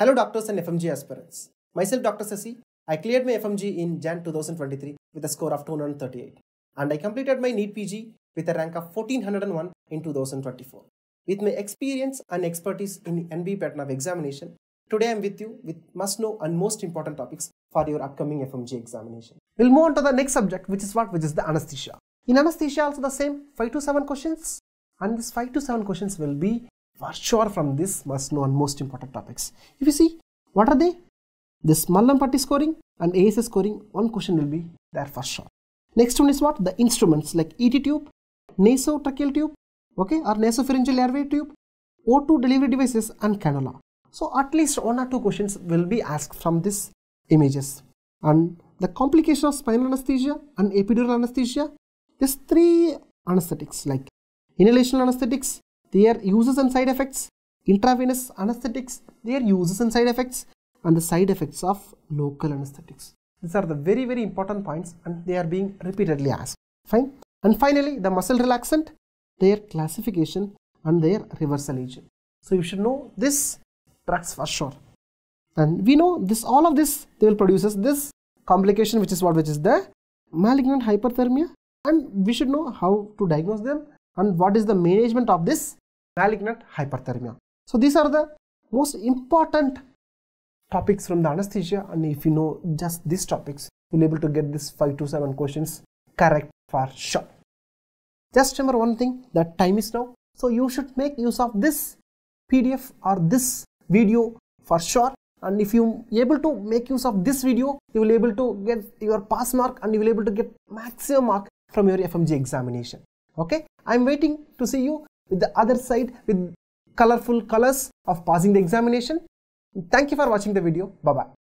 Hello doctors and FMG aspirants. Myself Dr. Sasi. I cleared my FMG in Jan 2023 with a score of 238 and I completed my NEET PG with a rank of 1401 in 2024. With my experience and expertise in NB pattern of examination, today I am with you with must-know and most important topics for your upcoming FMG examination. We will move on to the next subject, which is what? Which is the anesthesia. In anesthesia also the same 5 to 7 questions, and this 5 to 7 questions will be for sure from this must-know and most important topics. If you see, what are they? This Mallampati scoring and ASA scoring, one question will be there for sure. Next one is what? The instruments like ET tube, nasotracheal tube, okay, or nasopharyngeal airway tube, O2 delivery devices and cannula. So at least one or two questions will be asked from these images. And the complication of spinal anesthesia and epidural anesthesia, there's three anesthetics like inhalational anesthetics, their uses and side effects, intravenous anesthetics, their uses and side effects, and the side effects of local anesthetics. These are the very important points and they are being repeatedly asked. Fine. And finally, the muscle relaxant, their classification and their reversal agent. So you should know this drugs for sure. And we know this, all of this, they will produce this complication, which is what? Which is the malignant hyperthermia. And we should know how to diagnose them and what is the management of this malignant hyperthermia. So these are the most important topics from the anesthesia, and if you know just these topics, you'll be able to get this 5 to 7 questions correct for sure. Just remember one thing, that time is now, so you should make use of this PDF or this video for sure, and if you able to make use of this video, you will be able to get your pass mark and you will be able to get maximum mark from your FMG examination. Okay, I am waiting to see you with the other side with colorful colors of passing the examination. Thank you for watching the video. Bye-bye.